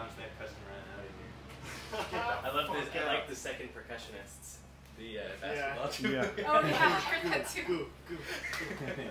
Tom's neck person ran out of here. I love this. I like the second percussionists. The basketball. Yeah. Oh yeah, I heard that too. Goo, goo.